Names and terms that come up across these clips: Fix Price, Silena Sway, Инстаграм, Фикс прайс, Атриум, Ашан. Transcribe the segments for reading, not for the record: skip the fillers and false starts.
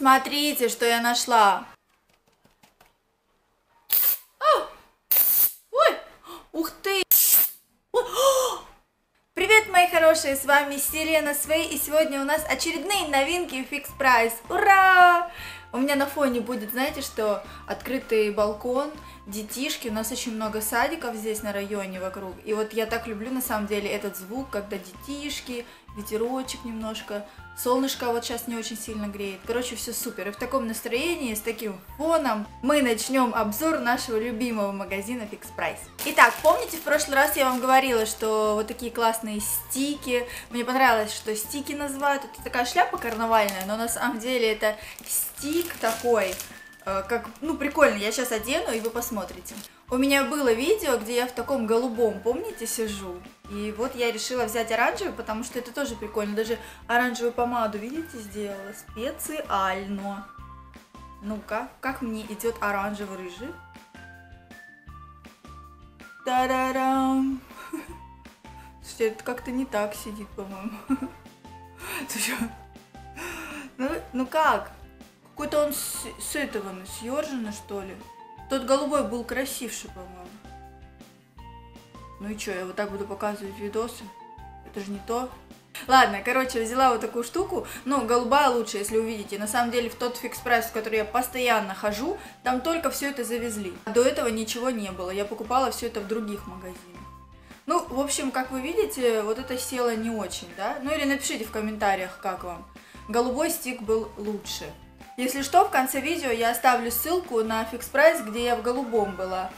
Смотрите, что я нашла. Ой, ух ты. Привет, мои хорошие, с вами Silena Sway, и сегодня у нас очередные новинки Fix Price. Ура! У меня на фоне будет, знаете, что открытый балкон, детишки. У нас очень много садиков здесь на районе вокруг. И вот я так люблю на самом деле этот звук, когда детишки, ветерочек немножко, солнышко вот сейчас не очень сильно греет. Короче, все супер. И в таком настроении, с таким фоном мы начнем обзор нашего любимого магазина Fix Price. Итак, помните, в прошлый раз я вам говорила, что вот такие классные стики. Мне понравилось, что стики называют. Это такая шляпа карнавальная, но на самом деле это стик такой, как, ну, прикольно. Я сейчас одену, и вы посмотрите. У меня было видео, где я в таком голубом, помните, сижу. И вот я решила взять оранжевый, потому что это тоже прикольно. Даже оранжевую помаду, видите, сделала специально. Ну-ка, как мне идет оранжево-рыжий. Та-да-дам! Слушайте, это как-то не так сидит, по-моему. Ну как? Какой-то он с этого, съёржено, что ли? Тот голубой был красивший, по-моему. Ну и что, я вот так буду показывать видосы? Это же не то. Ладно, короче, взяла вот такую штуку. Ну, голубая лучше, если увидите. На самом деле, в тот Fix Price, в который я постоянно хожу, там только все это завезли. До этого ничего не было. Я покупала все это в других магазинах. Ну, в общем, как вы видите, вот это село не очень, да? Ну или напишите в комментариях, как вам. Голубой стик был лучше. Если что, в конце видео я оставлю ссылку на Fix Price, где я в голубом была,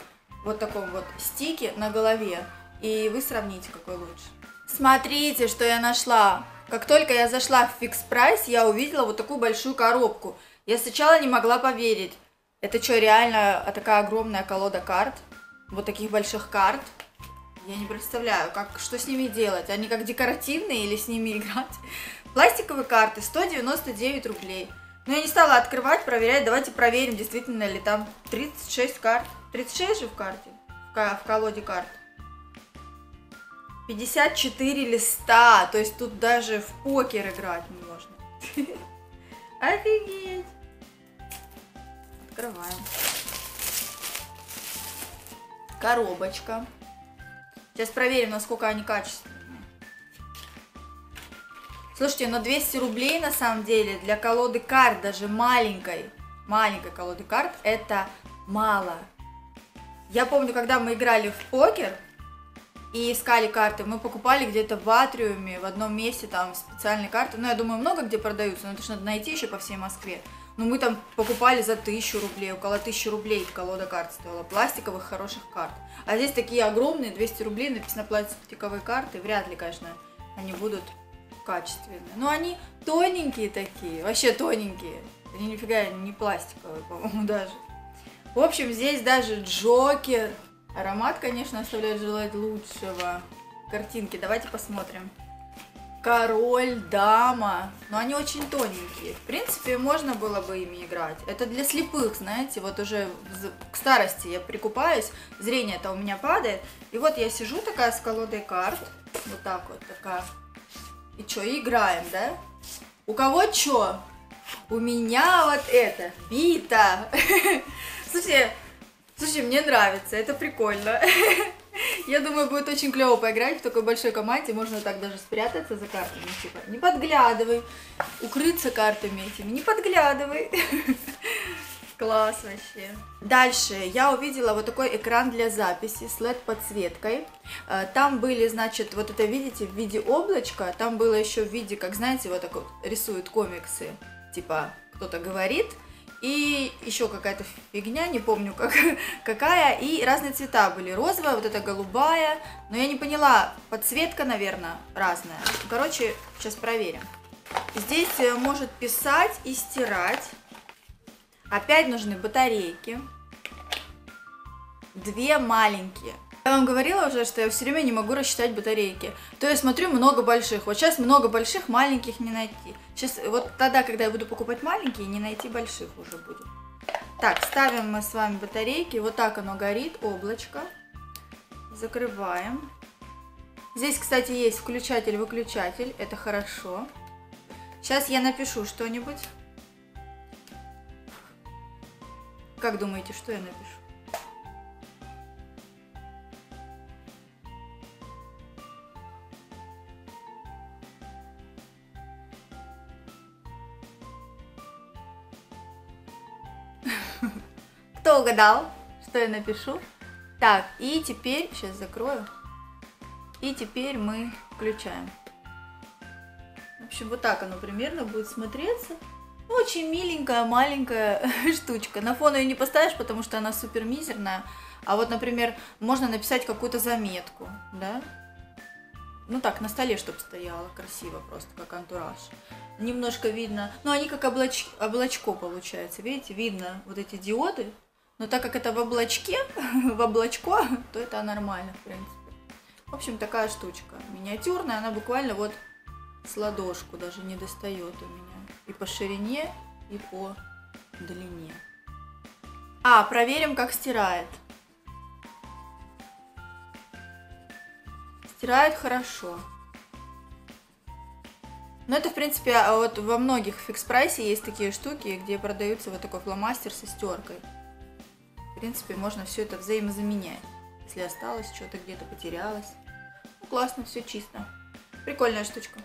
вот таком вот стике на голове, и вы сравните, какой лучше. Смотрите, что я нашла. Как только я зашла в Fix Price, я увидела вот такую большую коробку. Я сначала не могла поверить. Это что, реально такая огромная колода карт? Вот таких больших карт? Я не представляю, как, что с ними делать. Они как декоративные или с ними играть? Пластиковые карты, 199 рублей. Но я не стала открывать, проверять. Давайте проверим, действительно ли там 36 карт. 36 же в карте, в колоде карт. 54 листа. То есть тут даже в покер играть не можно. Офигеть. Открываем. Коробочка. Сейчас проверим, насколько они качественные. Слушайте, но 200 рублей на самом деле для колоды карт, даже маленькой колоды карт, это мало. Я помню, когда мы играли в покер и искали карты, мы покупали где-то в Атриуме, в одном месте там специальные карты. Ну, я думаю, много где продаются, но это же надо найти еще по всей Москве. Но мы там покупали за 1000 рублей, около 1000 рублей колода карт стоила, пластиковых хороших карт. А здесь такие огромные, 200 рублей, написано пластиковые карты, вряд ли, конечно, они будут качественные. Но они тоненькие такие, вообще тоненькие. Они нифига не пластиковые, по-моему, даже. В общем, здесь даже Джокер. Аромат, конечно, оставляет желать лучшего. Картинки, давайте посмотрим. Король, дама. Но они очень тоненькие. В принципе, можно было бы ими играть. Это для слепых, знаете, вот уже к старости я прикупаюсь, зрение-то у меня падает. И вот я сижу такая с колодой карт. Вот так вот, такая. И чё, играем, да? У кого чё? У меня вот это, бита. Слушайте, мне нравится, это прикольно. Я думаю, будет очень клево поиграть в такой большой команде. Можно так даже спрятаться за картами, типа, не подглядывай. Укрыться картами этими, не подглядывай. Класс вообще. Дальше я увидела вот такой экран для записи с LED-подсветкой. Там были, значит, вот это, видите, в виде облачка. Там было еще в виде, как, знаете, вот так вот рисуют комиксы. Типа, кто-то говорит. И еще какая-то фигня, не помню какая. И разные цвета были. Розовая, вот эта голубая. Но я не поняла, подсветка, наверное, разная. Короче, сейчас проверим. Здесь может писать и стирать. Опять нужны батарейки. Две маленькие. Я вам говорила уже, что я все время не могу рассчитать батарейки. То я смотрю много больших. Вот сейчас много больших, маленьких не найти. Сейчас, вот тогда, когда я буду покупать маленькие, не найти больших уже будет. Так, ставим мы с вами батарейки. Вот так оно горит, облачко. Закрываем. Здесь, кстати, есть включатель-выключатель. Это хорошо. Сейчас я напишу что-нибудь. Как думаете, что я напишу? Кто угадал, что я напишу? Так, и теперь, сейчас закрою, и теперь мы включаем. В общем, вот так оно примерно будет смотреться. Очень миленькая, маленькая штучка. На фон ее не поставишь, потому что она супер мизерная. А вот, например, можно написать какую-то заметку, да? Ну так, на столе, чтобы стояло красиво просто, как антураж. Немножко видно, ну они как облачко получается, видите, видно вот эти диоды. Но так как это в облачке, в облачко, то это нормально, в принципе. В общем, такая штучка миниатюрная, она буквально вот с ладошку даже не достает у меня. И по ширине, и по длине. А, проверим, как стирает. Стирает хорошо. Но это, в принципе, вот во многих фикс-прайсе есть такие штуки, где продаются вот такой фломастер со стеркой. В принципе, можно все это взаимозаменять. Если осталось что-то, где-то потерялось. Ну, классно, все чисто. Прикольная штучка.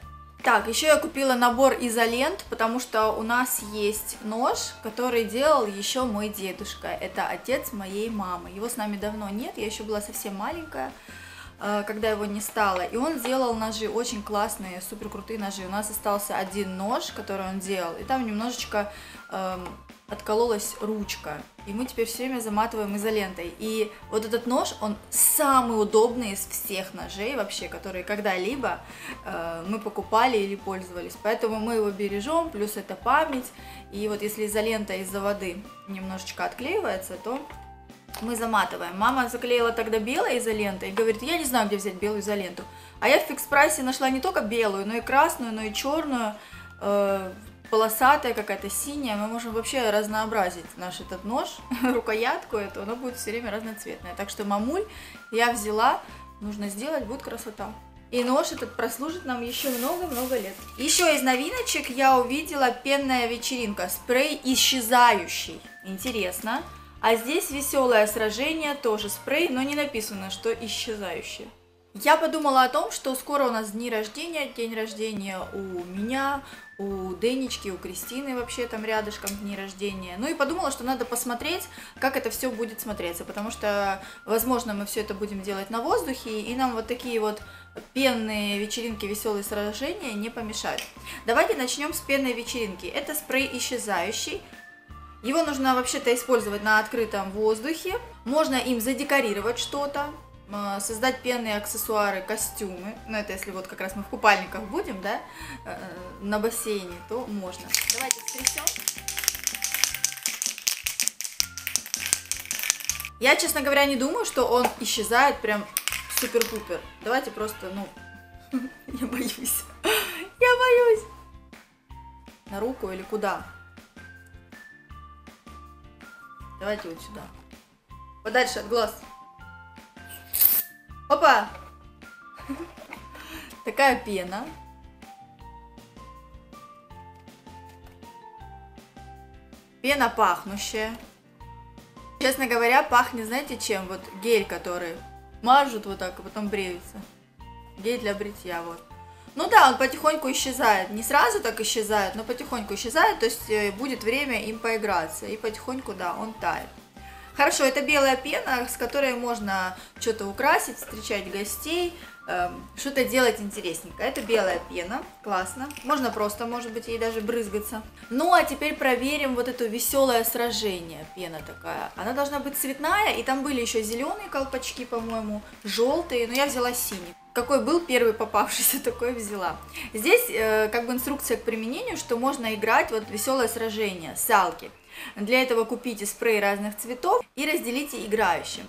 Так, еще я купила набор изолент, потому что у нас есть нож, который делал еще мой дедушка. Это отец моей мамы. Его с нами давно нет, я еще была совсем маленькая, когда его не стало. И он делал ножи, очень классные, супер крутые ножи. У нас остался один нож, который он делал, и там немножечко откололась ручка. И мы теперь все время заматываем изолентой. И вот этот нож, он самый удобный из всех ножей вообще, которые когда-либо мы покупали или пользовались. Поэтому мы его бережем, плюс это память. И вот если изолента из-за воды немножечко отклеивается, то мы заматываем. Мама заклеила тогда белой изолентой и говорит, я не знаю, где взять белую изоленту. А я в фикс-прайсе нашла не только белую, но и красную, но и черную, полосатая какая-то, синяя. Мы можем вообще разнообразить наш этот нож, рукоятку эту, она будет все время разноцветная. Так что, мамуль, я взяла, нужно сделать, будет красота. И нож этот прослужит нам еще много-много лет. Еще из новиночек я увидела пенная вечеринка, спрей исчезающий. Интересно. А здесь веселое сражение, тоже спрей, но не написано, что исчезающее. Я подумала о том, что скоро у нас дни рождения, день рождения у меня, у Денечки, у Кристины вообще там рядышком дни рождения. Ну и подумала, что надо посмотреть, как это все будет смотреться, потому что, возможно, мы все это будем делать на воздухе, и нам вот такие вот пенные вечеринки, веселые сражения не помешают. Давайте начнем с пенной вечеринки. Это спрей исчезающий. Его нужно вообще-то использовать на открытом воздухе. Можно им задекорировать что-то, создать пенные аксессуары, костюмы. Ну, это если вот как раз мы в купальниках будем, да, на бассейне, то можно. Давайте встрясем. Я, честно говоря, не думаю, что он исчезает прям супер-пупер. Давайте просто, ну, я боюсь. Я боюсь. На руку или куда? Давайте вот сюда. Подальше от глаз. Опа! Такая пена. Пена пахнущая. Честно говоря, пахнет, знаете, чем? Вот гель, который мажут вот так, а потом бреются. Гель для бритья, вот. Ну да, он потихоньку исчезает. Не сразу так исчезает, но потихоньку исчезает. То есть будет время им поиграться. И потихоньку, да, он тает. Хорошо, это белая пена, с которой можно что-то украсить, встречать гостей, что-то делать интересненько. Это белая пена, классно. Можно просто, может быть, ей даже брызгаться. Ну, а теперь проверим вот это веселое сражение. Пена такая. Она должна быть цветная, и там были еще зеленые колпачки, по-моему, желтые, но я взяла синий. Какой был первый попавшийся, такой взяла. Здесь как бы инструкция к применению, что можно играть вот веселое сражение, салки. Для этого купите спрей разных цветов и разделите играющим.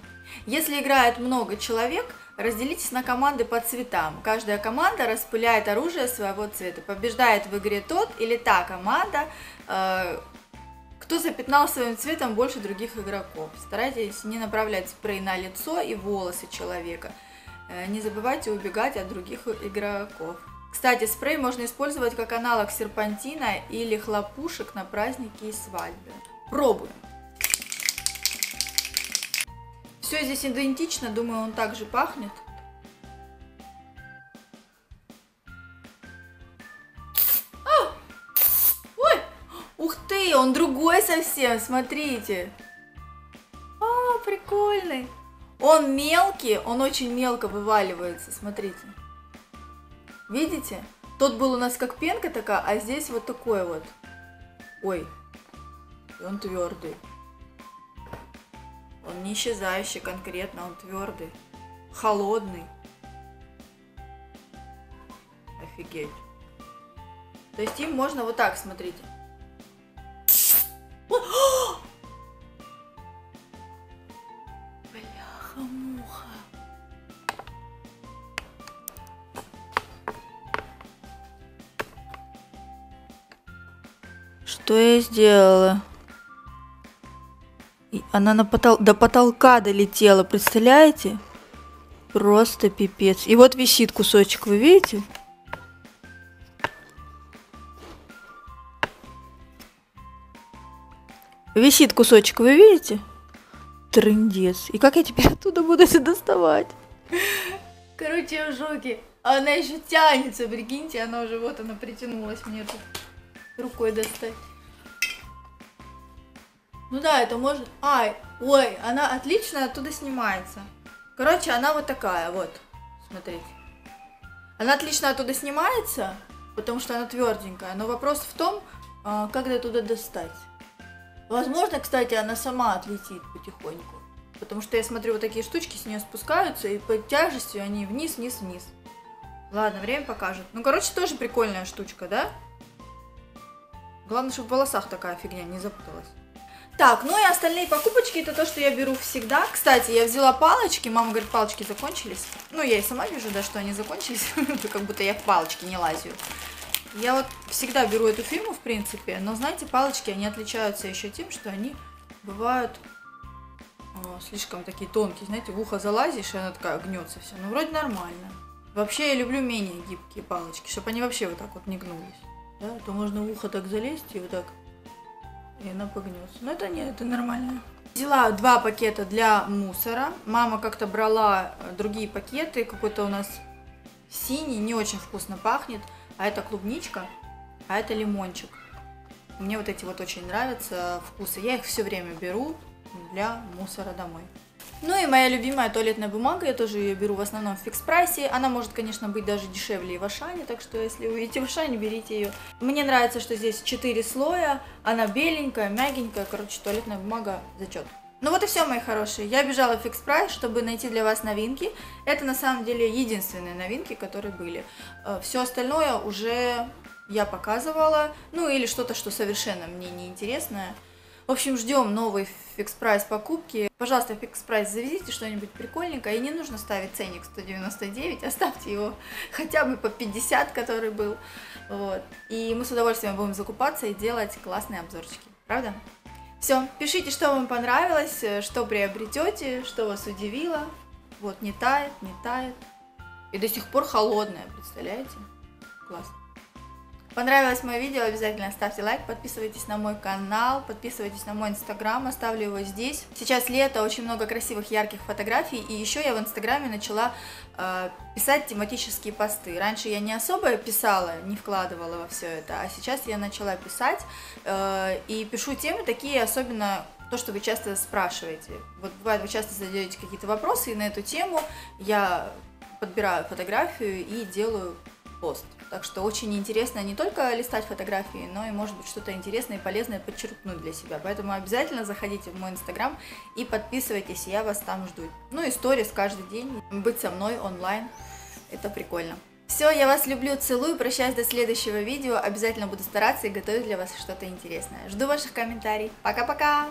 Если играет много человек, разделитесь на команды по цветам. Каждая команда распыляет оружие своего цвета. Побеждает в игре тот или та команда, кто запятнал своим цветом больше других игроков. Старайтесь не направлять спрей на лицо и волосы человека. Не забывайте убегать от других игроков. Кстати, спрей можно использовать как аналог серпантина или хлопушек на праздники и свадьбы. Пробуем. Все здесь идентично, думаю, он также пахнет. А! Ой! Ух ты, он другой совсем, смотрите. А, прикольный. Он мелкий, он очень мелко вываливается, смотрите. Видите? Тот был у нас как пенка такая, а здесь вот такой вот. Ой, и он твердый. Он не исчезающий конкретно, он твердый, холодный. Офигеть. То есть им можно вот так, смотрите. Бляха-муха. Что я сделала? Она до потолка долетела, представляете? Просто пипец. И вот висит кусочек, вы видите? Висит кусочек, вы видите? Трындец. И как я теперь оттуда буду это доставать? Короче, я в шоке. Она еще тянется, прикиньте, она уже вот она притянулась мне тут рукой достать. Ну да, это можно... Ай, ой, она отлично оттуда снимается. Короче, она вот такая, вот. Смотрите. Она отлично оттуда снимается, потому что она тверденькая. Но вопрос в том, как ее туда достать. Возможно, кстати, она сама отлетит потихоньку. Потому что я смотрю, вот такие штучки с нее спускаются, и под тяжестью они вниз, вниз, вниз. Ладно, время покажет. Ну, короче, тоже прикольная штучка, да? Главное, чтобы в волосах такая фигня не запуталась. Так, ну и остальные покупочки, это то, что я беру всегда. Кстати, я взяла палочки, мама говорит, палочки закончились. Ну, я и сама вижу, да, что они закончились, как будто я в палочки не лазю. Я вот всегда беру эту фирму, в принципе, но, знаете, палочки, они отличаются еще тем, что они бывают слишком такие тонкие, знаете, в ухо залазишь, и она такая гнется все, ну, вроде нормально. Вообще, я люблю менее гибкие палочки, чтобы они вообще вот так вот не гнулись, да, то можно в ухо так залезть и вот так... И она погнется. Но это нет, это нормально. Взяла 2 пакета для мусора. Мама как-то брала другие пакеты. Какой-то у нас синий, не очень вкусно пахнет. А это клубничка, а это лимончик. Мне вот эти вот очень нравятся вкусы. Я их все время беру для мусора домой. Ну и моя любимая туалетная бумага. Я тоже ее беру в основном в Fix Price. Она может, конечно, быть даже дешевле и в Ашане. Так что, если вы идете в Ашане, берите ее. Мне нравится, что здесь 4 слоя. Она беленькая, мягенькая. Короче, туалетная бумага зачет. Ну вот и все, мои хорошие. Я бежала в Fix Price, чтобы найти для вас новинки. Это, на самом деле, единственные новинки, которые были. Все остальное уже я показывала. Ну или что-то, что совершенно мне неинтересное. В общем, ждем новый Fix Price покупки. Пожалуйста, в Fix Price завезите что-нибудь прикольненькое. И не нужно ставить ценник 199, оставьте его хотя бы по 50, который был. Вот. И мы с удовольствием будем закупаться и делать классные обзорчики. Правда? Все, пишите, что вам понравилось, что приобретете, что вас удивило. Вот, не тает, не тает. И до сих пор холодная, представляете? Классно. Понравилось мое видео, обязательно ставьте лайк, подписывайтесь на мой канал, подписывайтесь на мой инстаграм, оставлю его здесь. Сейчас лето, очень много красивых ярких фотографий, и еще я в инстаграме начала писать тематические посты. Раньше я не особо писала, не вкладывала во все это, а сейчас я начала писать и пишу темы такие, особенно то, что вы часто спрашиваете. Вот бывает, вы часто задаете какие-то вопросы, и на эту тему я подбираю фотографию и делаю пост. Так что очень интересно не только листать фотографии, но и, может быть, что-то интересное и полезное подчеркнуть для себя. Поэтому обязательно заходите в мой инстаграм и подписывайтесь, я вас там жду. Ну и сторис каждый день, быть со мной онлайн, это прикольно. Все, я вас люблю, целую, прощаюсь до следующего видео. Обязательно буду стараться и готовить для вас что-то интересное. Жду ваших комментариев. Пока-пока!